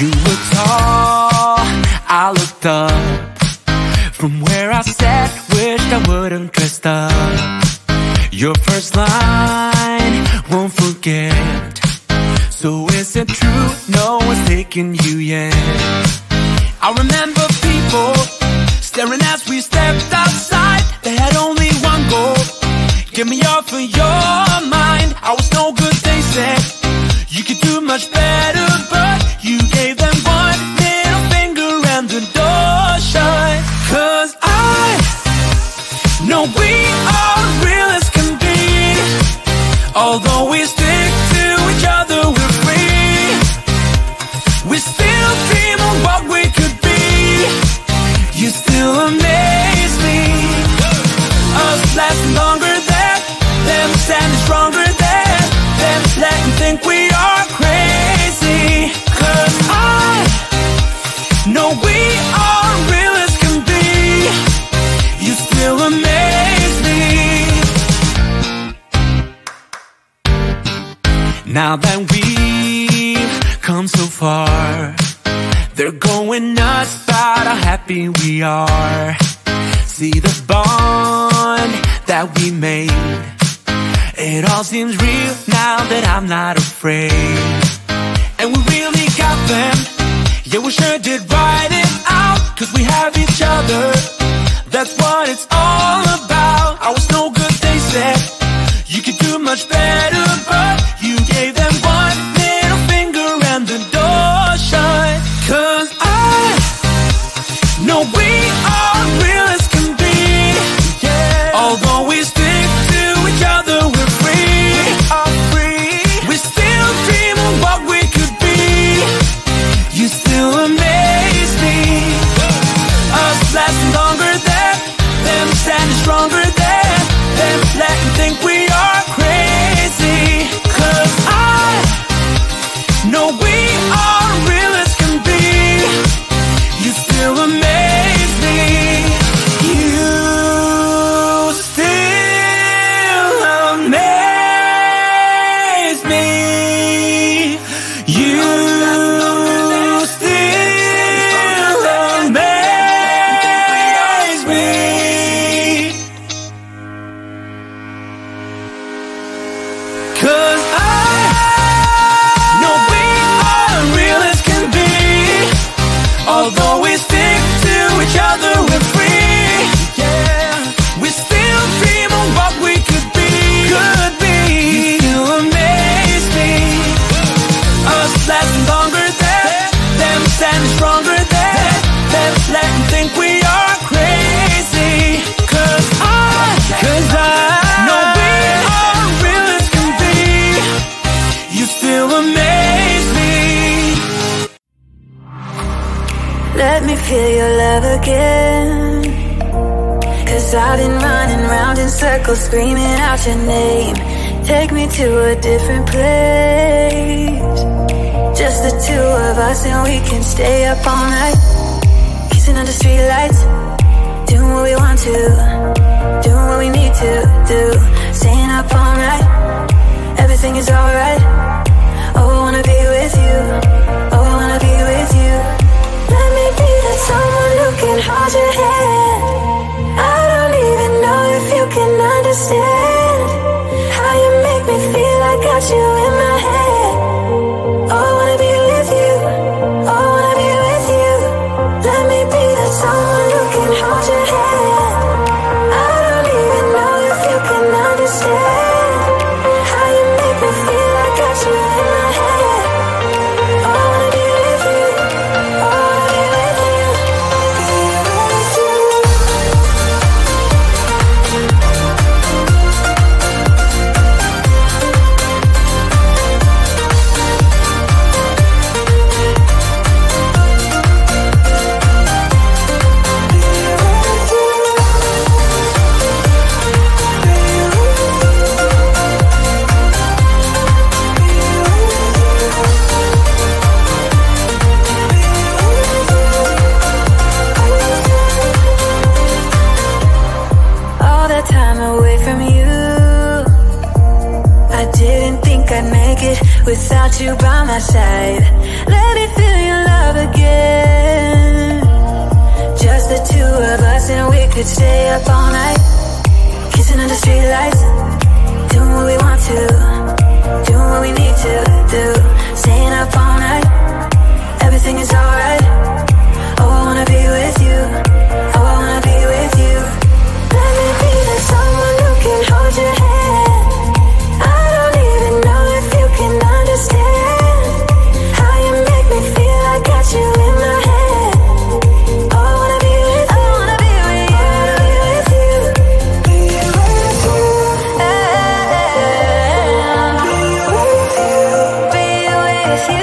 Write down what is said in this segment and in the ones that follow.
You look tall, I looked up. From where I sat, wished I wouldn't dressed up. Your first line, won't forget. So is it true, no one's taking you yet? I remember people staring as we stepped outside. They had only one goal, get me off of your mind. I was no good, they said, you could do much better. But you gave them one little finger and the door shut. 'Cause I know we are real as can be. Although we stick to each other, we're free. We still dream of what we could be. You still amaze me. Us lasting longer than them, standing stronger than them, letting think we are crazy. 'Cause I know we are real as can be. You still amaze me. Now that we've come so far, they're going nuts about how happy we are. See the bond that we made, it all seems real now that I'm not afraid. And we really got them, yeah, we sure did ride it out. 'Cause we have each other, that's what it's all about. I was no good, they said, you could do much better. But you gave them one little finger and the door shut. 'Cause I know we are real as can be, yeah. Although we stick to each other, we're free. We still dream of what we could be. You still amaze me. Us lasting longer than them, standing stronger than them, letting think we are crazy. 'Cause I know we are real as can be. You still amaze me. You still amaze me. You still amaze me. 'Cause I know we are real as can be. Although we stick to each other, we're free. Yeah, we still dream of what we could be. Could be. You still amaze me. Us lasting longer than them, standing stronger than them, letting think we are crazy. 'Cause I know we are real as can be. You still amaze me. Let me feel your love again. 'Cause I've been running round in circles, screaming out your name. Take me to a different place. Just the two of us, and we can stay up all night. Kissing under streetlights, doing what we want to, doing what we need to do. Staying up all night, everything is alright. Oh, I wanna be with you. Oh, I wanna be with you. Let me be that someone who can hold your hand. I don't even know if you can understand how you make me feel. I got you in my head. Oh, I wanna be with you. Oh, I wanna be with you. Let me be that someone who can hold your hand. I don't even know if you can understand how you make me feel. I got without you by my side. Let me feel your love again. Just the two of us, and we could stay up all night, kissing under streetlights, doing what we want to, doing what we need to do, staying up all night. Everything is alright. Oh, I wanna be with you. Oh, I wanna be with you. Let me be the someone who can hold your hand. I don't even know if you can understand how you make me feel. I got you in my hand. Oh, I wanna be with you. I wanna be with you. I wanna be with you. Be with you. Be with you. Be with you.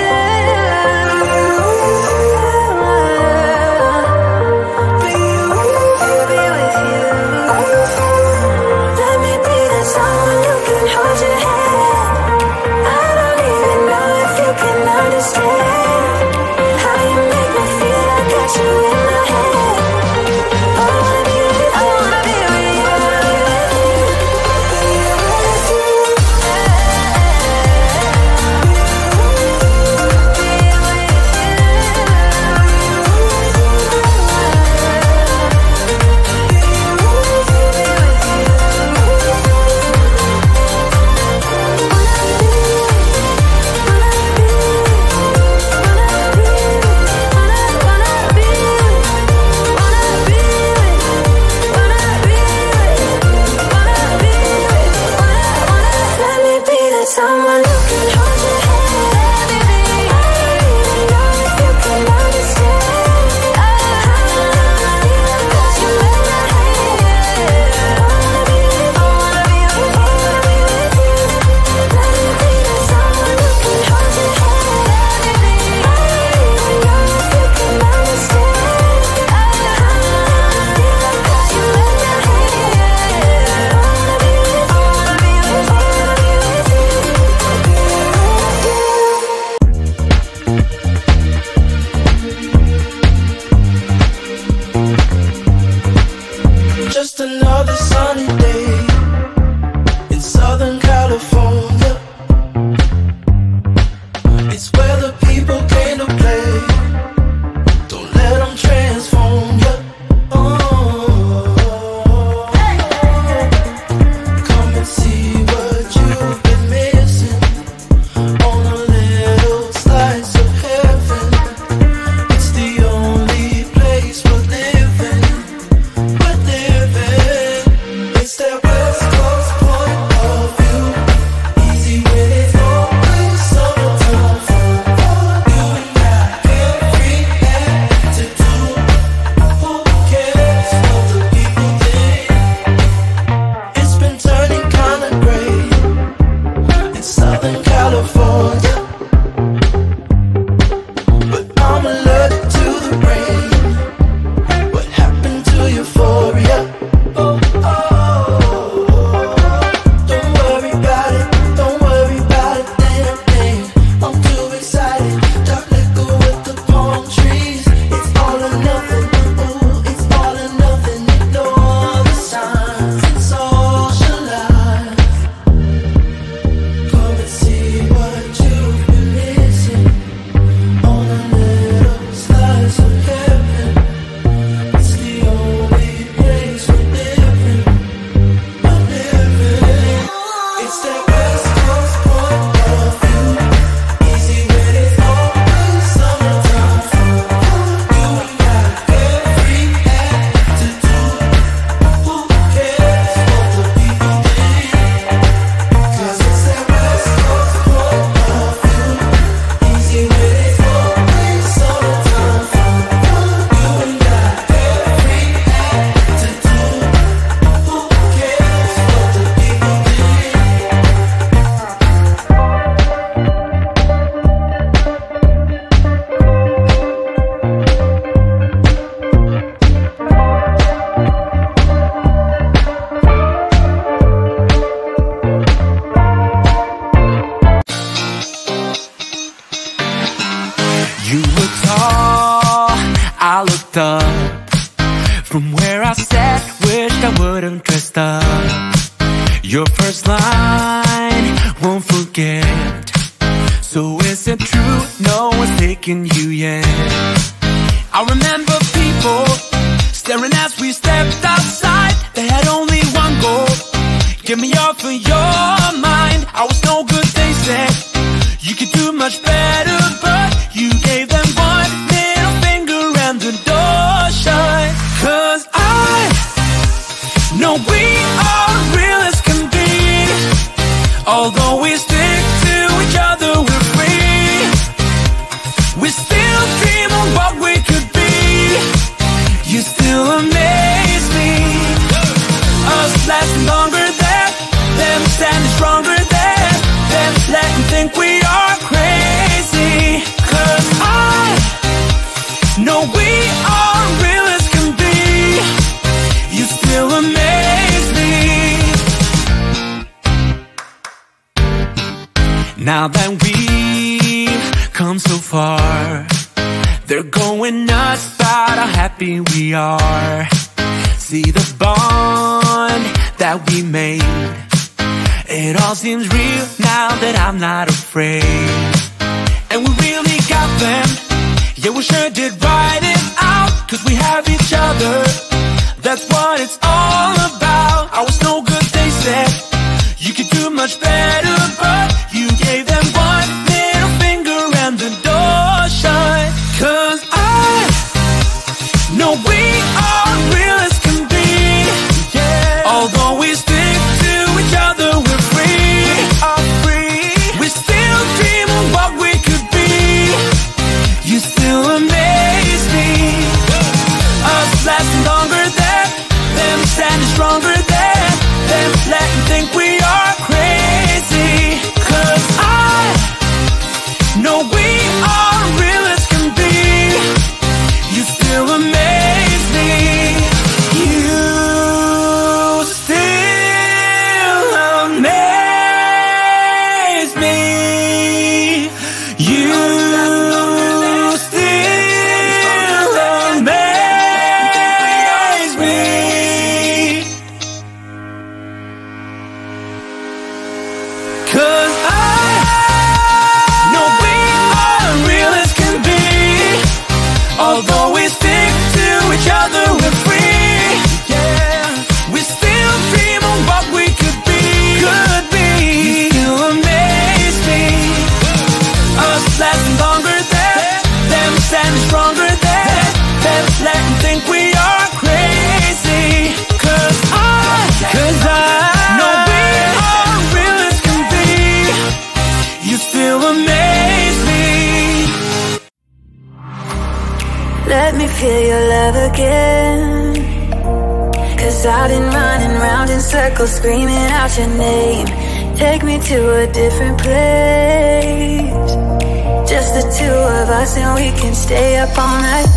Your first line won't forget. So is it true no one's taking you yet? I remember people staring as we stepped outside. They had only one goal: get me off of your mind. I was no good, they said. You could do much better, but you gave them one middle finger and the door shut. 'Cause I know we are real as can be. Although we stick to each other, we're free. We still dream of what we could be. You still amaze me. Us lasting longer than them, standing stronger than them, letting think we are crazy. 'Cause I know we are real as can be. You still amaze me. Now that we've come so far, they're going nuts about how happy we are. See the bond that we made. It all seems real now that I'm not afraid. And we really got them. Yeah, we sure did ride it out. 'Cause we have each other. That's what it's all about. I was no good, they said. You could do much better, but you gave them one middle finger and the door shut. 'Cause I know we are real as can be. Yeah. Although we stick to each other, we're free. We are free. We still dream of what we could be. You still amaze me. Us lasting longer than them, standing stronger than them, letting think we are crazy. 'Cause I know we are real as can be. You still amaze me. You still amaze me. You still amaze me. 'Cause I know we are real as can be. Although we stick to each other, we're free. Yeah, we still dream of what we could be. Could be. You still amaze me. Us lasting longer than them, standing stronger than them, letting think we are crazy. 'Cause I know we are real as can be. You still amaze me. Let me feel your love again. 'Cause I've been running round in circles, screaming out your name. Take me to a different place. Just the two of us, and we can stay up all night.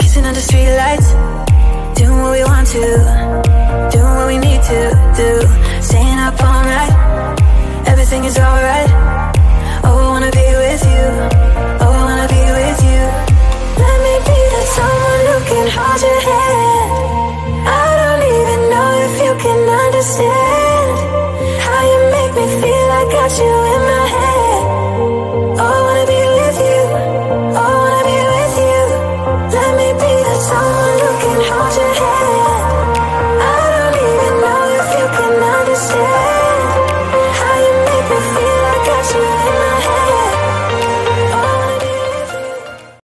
Kissing under streetlights, doing what we want to, doing what we need to do. Staying up all night, everything is alright.